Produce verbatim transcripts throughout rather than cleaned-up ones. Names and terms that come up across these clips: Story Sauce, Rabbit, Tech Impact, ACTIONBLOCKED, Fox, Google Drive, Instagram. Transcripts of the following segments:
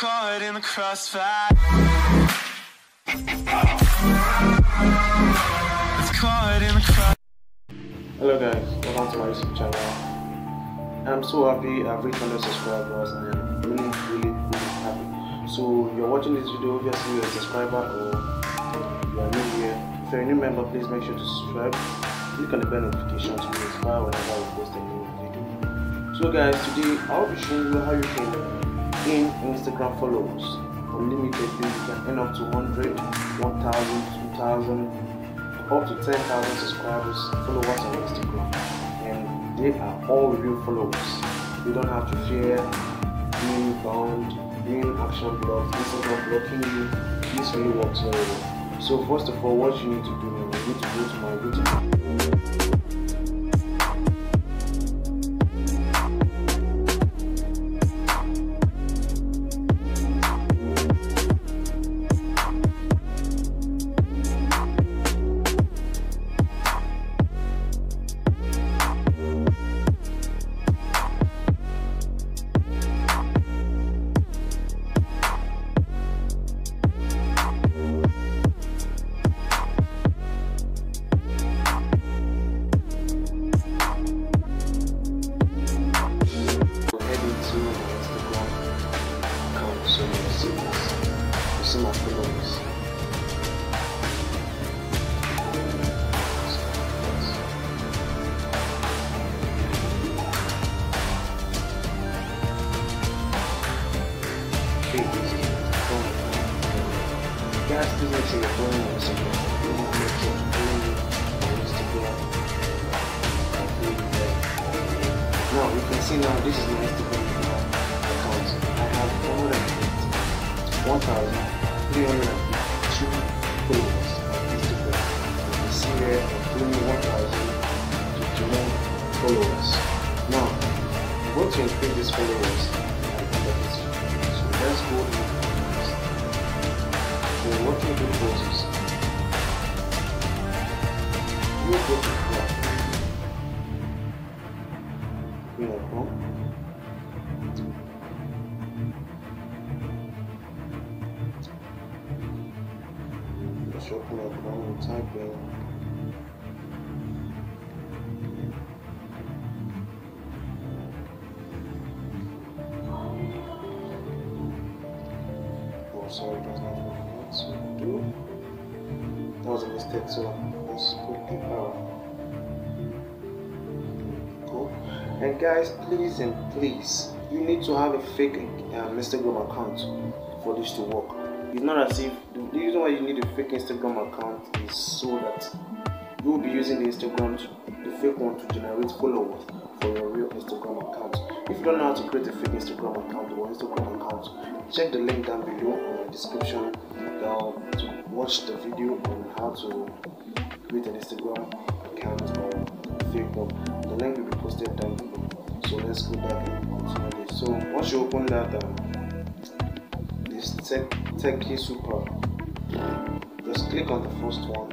caught in the crossfire. It's caught in the cross. Hello guys, welcome to my YouTube channel. I'm so happy I've reached one hundred subscribers and I'm really, really, really happy. So you're watching this video, obviously you're a subscriber or you are new here. If you're a new member, please make sure to subscribe. Click on the bell notification to be inspired whenever I post a new video. So guys, today I'll be showing you how you can gain Instagram followers unlimited. You can earn up to one hundred, one thousand, two thousand, up to ten thousand subscribers, followers on Instagram, and they are all real followers. You don't have to fear being bound, being action blocked, Instagram blocking you. This really works very well. So first of all, what you need to do, you need to go to my YouTube. Just doesn't say you're going on Instagram. You want to make on Instagram. Now you can see now this is my Instagram account. I have one thousand three hundred fifty-two followers on Instagram. You can see here twenty-one thousand fifty-one followers. Now I'm going to increase these followers. So let's go. So what you do first is you go to Chrome. You know Chrome. Let's open up Chrome and type in oh sorry, it does not work. So do. That was a mistake, so let's put the power. Cool. And guys, please and please, you need to have a fake um, Instagram account for this to work. It's not as if the reason why you need a fake Instagram account is so that you will be using the Instagram, to, the fake one, to generate followers for your real Instagram account. If you don't know how to create a fake Instagram account or Instagram account, check the link down below in the description. Now to watch the video on how to create an Instagram account or Facebook. The link will be posted down below. So let's go back and continue this. So once you open that um, this tech techie super, just click on the first one.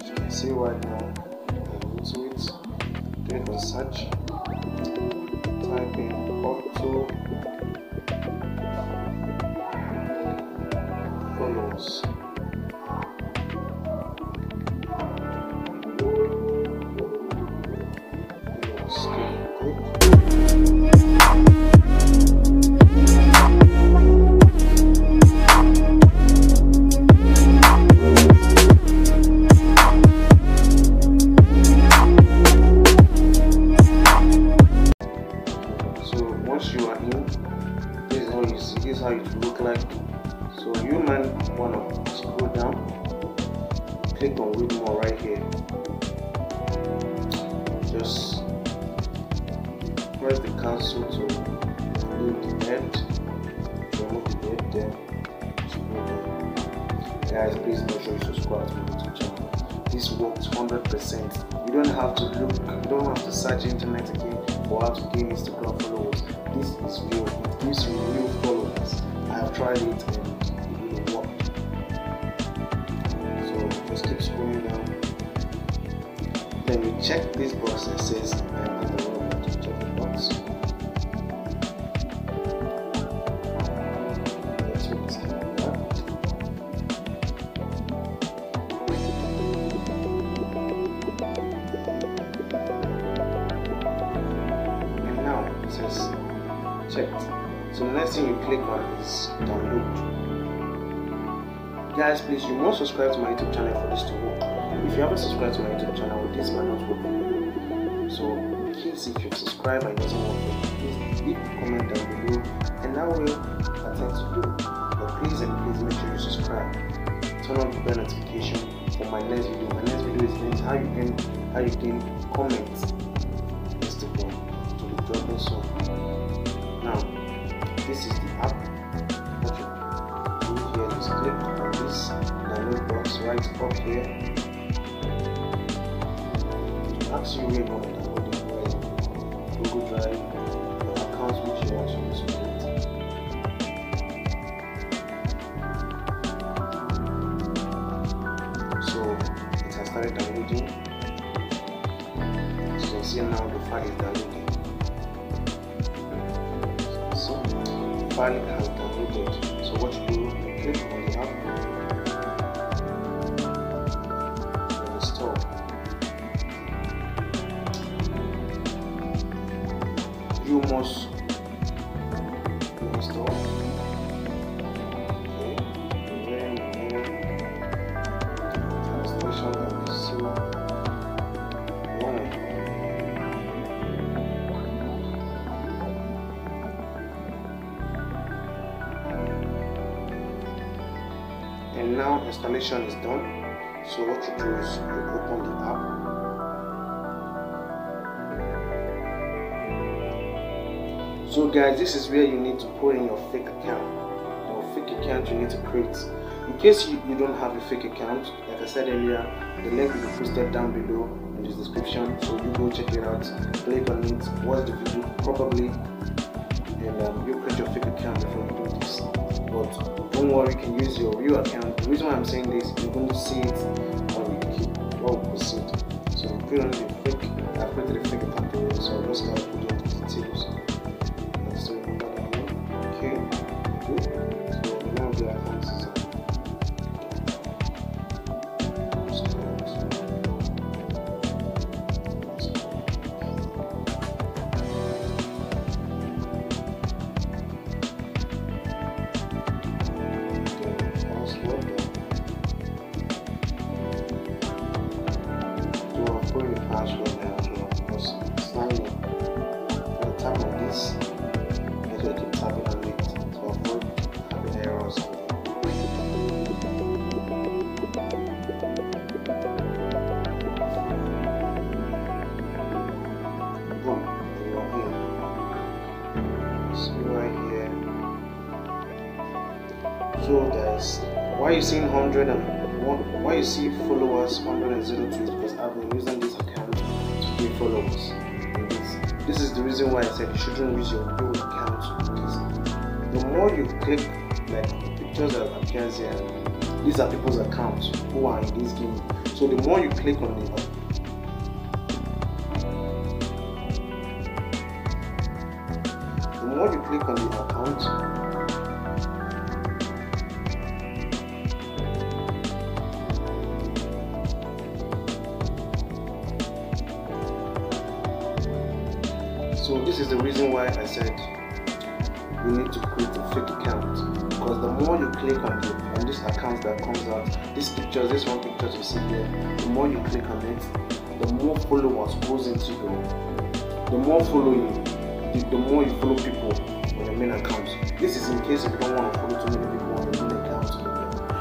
As you can see right now, I'm into it. Click on search, type in auto followers. So once you are in, this is how you see, this is how it look like. So you might want to scroll down, click on read more right here. Just press the cancel to remove the depth, remove the depth there. Guys, please make sure you subscribe to my YouTube channel. This works one hundred percent. You don't have to look, you don't have to search internet again for how to gain Instagram followers. This is real, it gives you real followers. I have tried it. Just keep scrolling down. Then you check this box that says I am in the world. Check the box. success. Checked. So the next thing you click on is download. Guys, please, you must subscribe to my YouTube channel for this to work. If you haven't subscribed to my YouTube channel, this might not work. So please, if you subscribe and you don't work, please leave a comment down below and I will attend to you. But please and please make sure you subscribe. Turn on the bell notification for my next video. My next video is linked how you can how you can comment Instagram to the dropping soon. Now, this is the app that you do here. Just click on this download box right up here. It asks you where you want to download it, where Google Drive, your account which you want to use for it. So, it has started downloading. As you can see now, the file is downloading. File has downloaded. So what you do, you click on the app and install. You must install. Okay. And then the installation that is so one. And now installation is done. So what you do is you open the app. So guys, this is where you need to put in your fake account. Your fake account you need to create. In case you, you don't have a fake account, like I said earlier, the link will be posted down below in the description. So you go check it out, click on it, watch the video probably, and um, you create your fake account before you do this. But don't worry, you can use your real account. The reason why I'm saying this, you're going to see it when we keep all proceed. So you put on the fake, I put the fake account here, so I'm just going to put in the details. Let's do it. Okay, good. So now the account is so guys, why you seeing one hundred and one, why you see followers one hundred and zero tweets? Because I've been using this account to gain followers. This, this is the reason why I said you shouldn't use your old account. Because the more you click, like the pictures that appears here, these are people's accounts who are in this game. So the more you click on it. The more you click on the account. So this is the reason why I said you need to create a fake account, because the more you click on the on this account that comes out, these pictures, this one picture you see here, the more you click on it, the more followers goes into your, the more following, the, the more you follow people on your main account. This is in case if you don't want to follow too many people on your main account.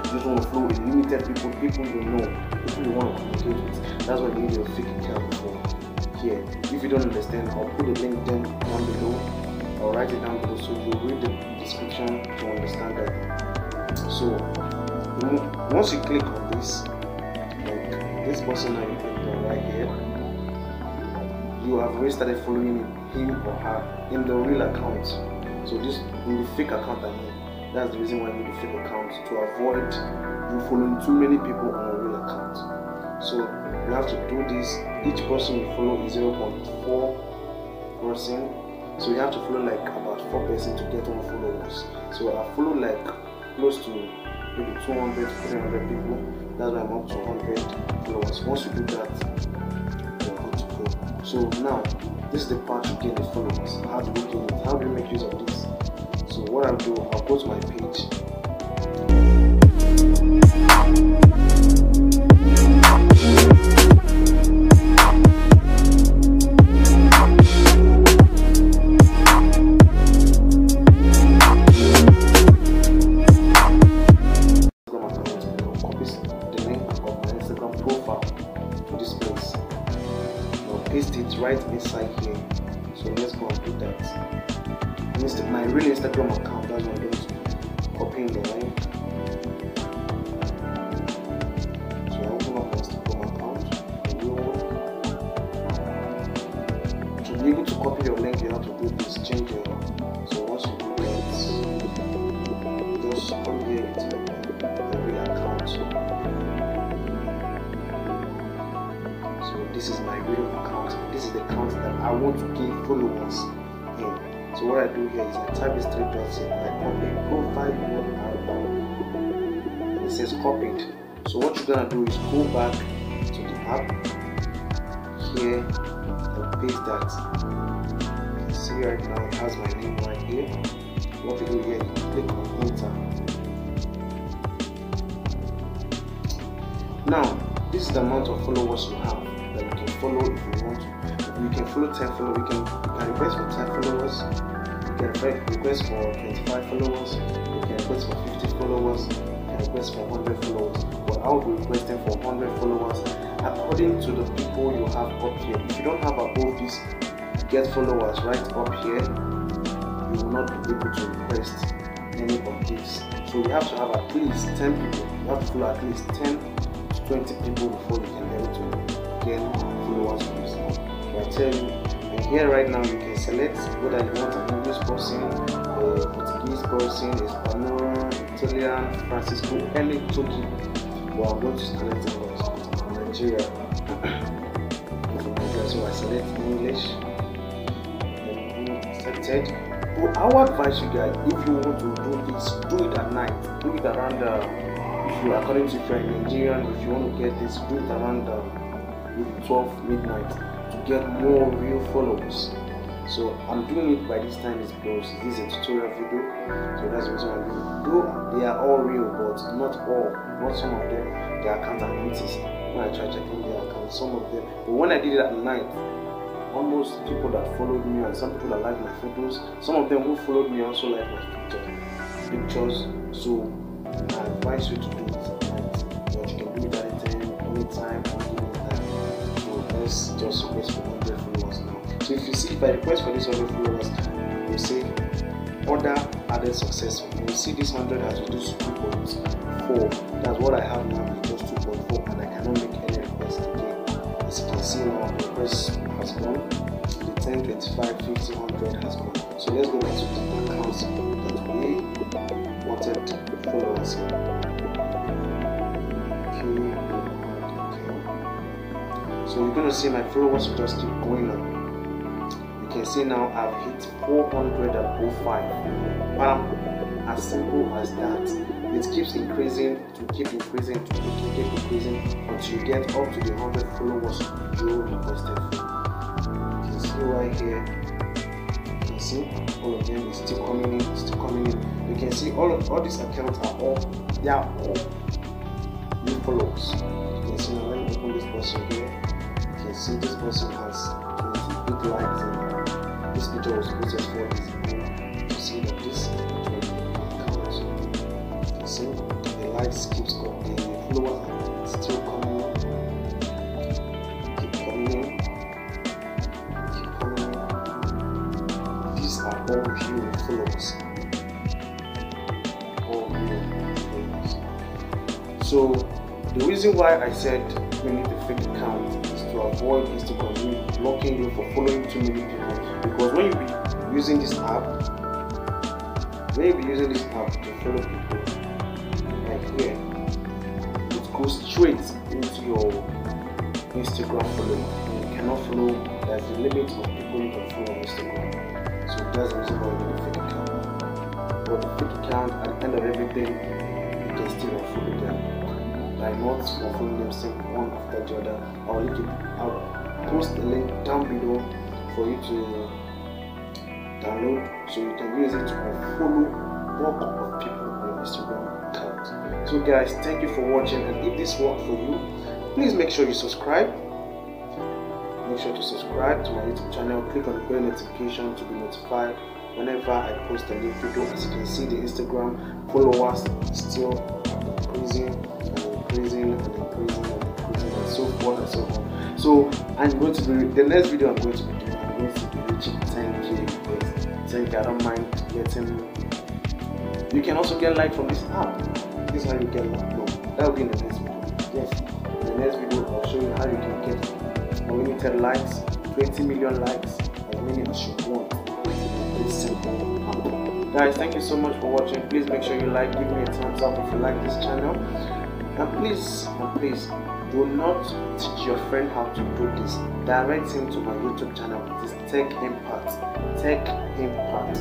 You just want to follow with limited people, people you know, people you want to communicate with. That's why you need a fake account for. Here. If you don't understand, I'll put the link down below or write it down below so you read the description to understand that. So once you click on this, like this person that you click on right here, you have already started following him or her in the real account. So this in the fake account, I mean, that's the reason why you need the fake account, to avoid you following too many people on a real account. So you have to do this. Each person you follow is zero point four person, so you have to follow like about four person to get one followers. So I follow like close to maybe two hundred, three hundred people. That's why I'm up to one hundred followers. Once you do that, you're good to go. So now this is the part to get the followers. How do we what I'll do, I'll post my page. Paste it right inside here. So let's go and do that. Instead, my real Instagram account, that's what I'm going to copy in the line. So I open up my Instagram account. You, to be able to copy your link, you have to do this, change your. So once you do that, just come here with every account. So this is my real account. This is the account that I want to give followers in. So what I do here is I type this three dots in, I copy profile one, and it says copied. So what you're gonna do is go back to the app here and paste that. You can see right now it has my name right here. What you do here, you click on enter. Now this is the amount of followers you have. That you can follow if you want. You can follow ten followers, you can, you can request for ten followers, you can request for twenty-five followers, you can request for fifty followers, you can request for one hundred followers. But I will be requesting for one hundred followers according to the people you have up here. If you don't have above this get followers right up here, you will not be able to request any of these. So you have to have at least ten people, you have to follow at least ten to twenty people before you can be able to again, followers groups. So I tell you, and here right now you can select whether you want an English person, a Portuguese person, a Spanish, Italian, Francisco, any Turkey. Well, I'm going to select it from Nigeria. So I select English. Selected. But I would advise you guys, if you want to do this, do it at night. Do it around the. If you are according to French Nigerian, if you want to get this, do it around the. With twelve midnight to get more real followers. So I'm doing it by this time is because this is a tutorial video, so that's what I'm doing. Though they are all real, but not all, not some of them. Their accounts are empty. When I try checking their accounts, some of them. But when I did it at night, almost people that followed me and some people that liked my photos, some of them who followed me also liked my pictures. Pictures. So I advise you to do it at night. But you can do it anytime, anytime. Just request for one hundred followers now. So if you see, if I request for this one hundred followers, you will see order added successful. You will see this one hundred has reduced to two point four. That's what I have now, it's just two point four, and I cannot make any request again. As you can see now, the request has gone. The ten, twenty-five, fifty, one hundred has gone. So let's go back to the accounts that we wanted followers. Okay. So you're going to see my followers just keep going up. You can see now I've hit four hundred and oh five. Bam! As simple as that. It keeps increasing to keep increasing to keep, keep increasing until you get up to the one hundred followers you requested. You can see right here. You can see all of them is still coming in, still coming in. You can see all of all these accounts are all, they are all new followers. You can see now when you open this person here. See, this person has twenty-eight likes and this picture was posted four days ago. You see that this account, you see the likes keeps coming, the followers still coming, keep coming, keep coming. These are all real followers, all real followers. So the reason why I said we need a fake account is to avoid Instagram really blocking you for following too many people, because when you be using this app, when you be using this app to follow people, like here, it goes straight into your Instagram following. You cannot follow, there's a limit of people you can follow on Instagram. So that's the reason why you need a fake account. But the fake account, at the end of everything, you can still not follow them. I'm not following them same one after the other. I'll, I'll post the link down below for you to download, so you can use it to follow more group of people on your Instagram account. So guys, thank you for watching, and if this worked for you, please make sure you subscribe. Make sure to subscribe to my YouTube channel, click on the bell notification to be notified whenever I post a new video. As you can see, the Instagram followers still increasing and increasing and increasing and increasing and so forth and so on. So I'm going to do the next video I'm going to be doing, I'm going to be reaching ten K. ten K, I don't mind getting. You can also get like from this app. This is how you get like. No, that will be in the next video. Yes, in the next video I'll show you how you can get unlimited likes, twenty million likes, and many as you want. Guys, thank you so much for watching. Please make sure you like, give me a thumbs up if you like this channel, and please and please do not teach your friend how to do this. Direct him to my YouTube channel. It is Tech Impact. Tech Impact.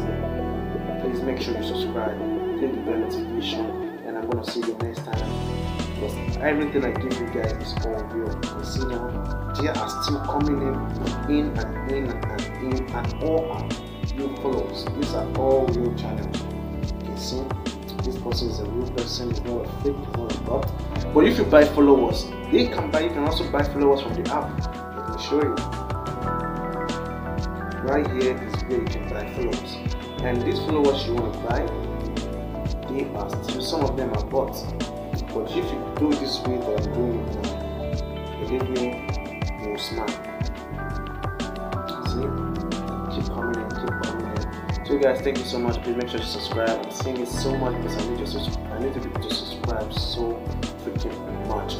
Please make sure you subscribe, click the bell notification, and I'm gonna see you next time, because everything I give you guys is all real. Because you know they are still coming in in and in and in, and all are new followers. These are all real channels. You can see this person is a real person, it's not a fake, it's not a bot. But if you buy followers, they can buy, you can also buy followers from the app. Let me show you. Right here is where you can buy followers. And these followers you want to buy, they are still, some of them are bots. But if you do this way that I'm doing it now, believe me, you will smile. See? Keep coming in, keep coming in. So guys, thank you so much. Please make sure to subscribe. I'm saying it so much because I need you to I need people to subscribe so freaking much.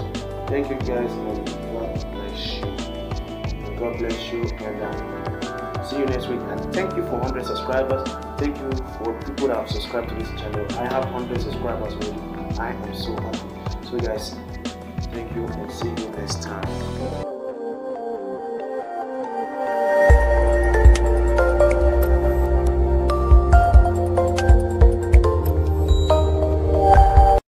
Thank you guys, and God bless you. God bless you, and uh, see you next week. And thank you for one hundred subscribers. Thank you for people that have subscribed to this channel. I have one hundred subscribers already. I am so happy. So guys, thank you, and see you next time.